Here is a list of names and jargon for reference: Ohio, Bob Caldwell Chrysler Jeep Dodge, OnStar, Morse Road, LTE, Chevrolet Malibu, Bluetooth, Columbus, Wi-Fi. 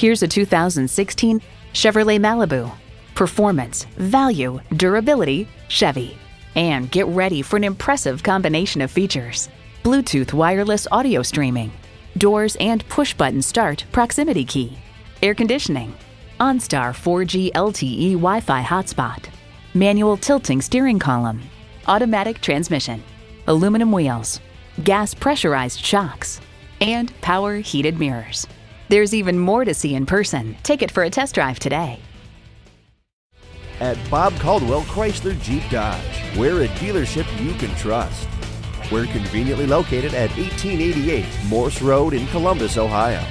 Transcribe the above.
Here's a 2016 Chevrolet Malibu. Performance, value, durability, Chevy. And get ready for an impressive combination of features. Bluetooth wireless audio streaming, doors and push-button start proximity key, air conditioning, OnStar 4G LTE Wi-Fi hotspot, manual tilting steering column, automatic transmission, aluminum wheels, gas pressurized shocks, and power heated mirrors. There's even more to see in person. Take it for a test drive today. At Bob Caldwell Chrysler Jeep Dodge, we're a dealership you can trust. We're conveniently located at 1888 Morse Road in Columbus, Ohio.